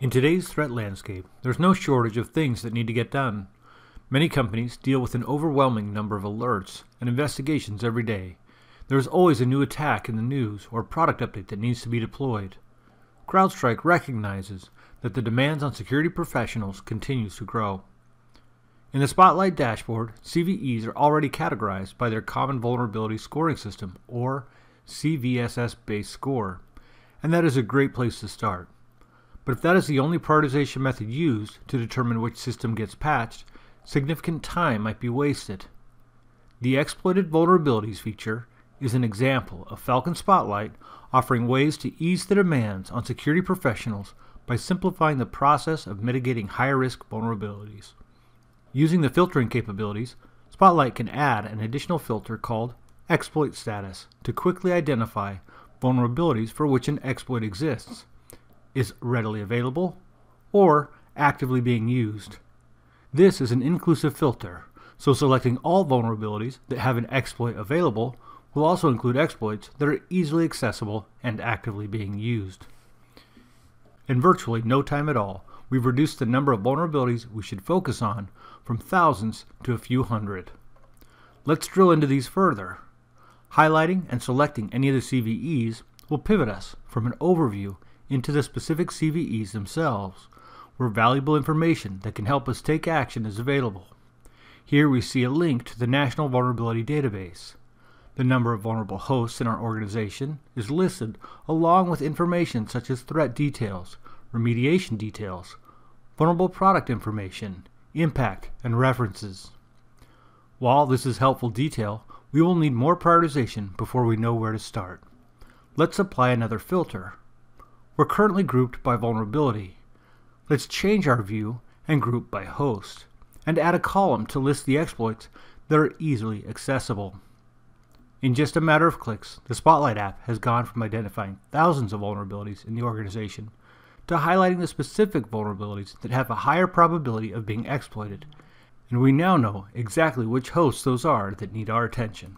In today's threat landscape, there's no shortage of things that need to get done. Many companies deal with an overwhelming number of alerts and investigations every day. There's always a new attack in the news or product update that needs to be deployed. CrowdStrike recognizes that the demands on security professionals continues to grow. In the Spotlight dashboard, CVEs are already categorized by their Common Vulnerability Scoring System, or CVSS-based score, and that is a great place to start. But if that is the only prioritization method used to determine which system gets patched, significant time might be wasted. The Exploited Vulnerabilities feature is an example of Falcon Spotlight offering ways to ease the demands on security professionals by simplifying the process of mitigating high-risk vulnerabilities. Using the filtering capabilities, Spotlight can add an additional filter called Exploit Status to quickly identify vulnerabilities for which an exploit exists, is readily available, or actively being used. This is an inclusive filter, so selecting all vulnerabilities that have an exploit available will also include exploits that are easily accessible and actively being used. In virtually no time at all, we've reduced the number of vulnerabilities we should focus on from thousands to a few hundred. Let's drill into these further. Highlighting and selecting any of the CVEs will pivot us from an overview into the specific CVEs themselves, where valuable information that can help us take action is available. Here we see a link to the National Vulnerability Database. The number of vulnerable hosts in our organization is listed along with information such as threat details, remediation details, vulnerable product information, impact, and references. While this is helpful detail, we will need more prioritization before we know where to start. Let's apply another filter. We're currently grouped by vulnerability. Let's change our view and group by host, and add a column to list the exploits that are easily accessible. In just a matter of clicks, the Spotlight app has gone from identifying thousands of vulnerabilities in the organization to highlighting the specific vulnerabilities that have a higher probability of being exploited, and we now know exactly which hosts those are that need our attention.